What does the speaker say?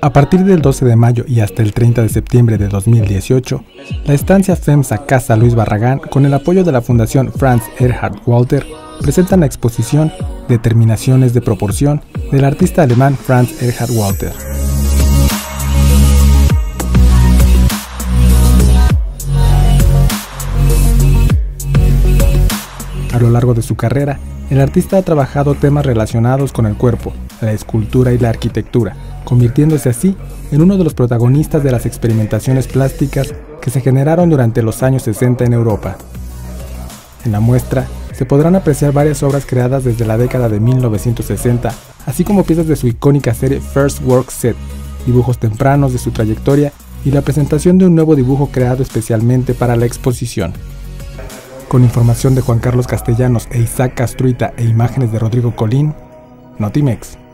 A partir del 12 de mayo y hasta el 30 de septiembre de 2018, la estancia FEMSA Casa Luis Barragán, con el apoyo de la Fundación Franz Erhard Walther, presentan la exposición Determinaciones de proporción del artista alemán Franz Erhard Walther. A lo largo de su carrera, el artista ha trabajado temas relacionados con el cuerpo, la escultura y la arquitectura, convirtiéndose así en uno de los protagonistas de las experimentaciones plásticas que se generaron durante los años 60 en Europa. En la muestra se podrán apreciar varias obras creadas desde la década de 1960, así como piezas de su icónica serie First Work Set, dibujos tempranos de su trayectoria y la presentación de un nuevo dibujo creado especialmente para la exposición. Con información de Juan Carlos Castellanos e Isaac Castruita e imágenes de Rodrigo Colín, Notimex.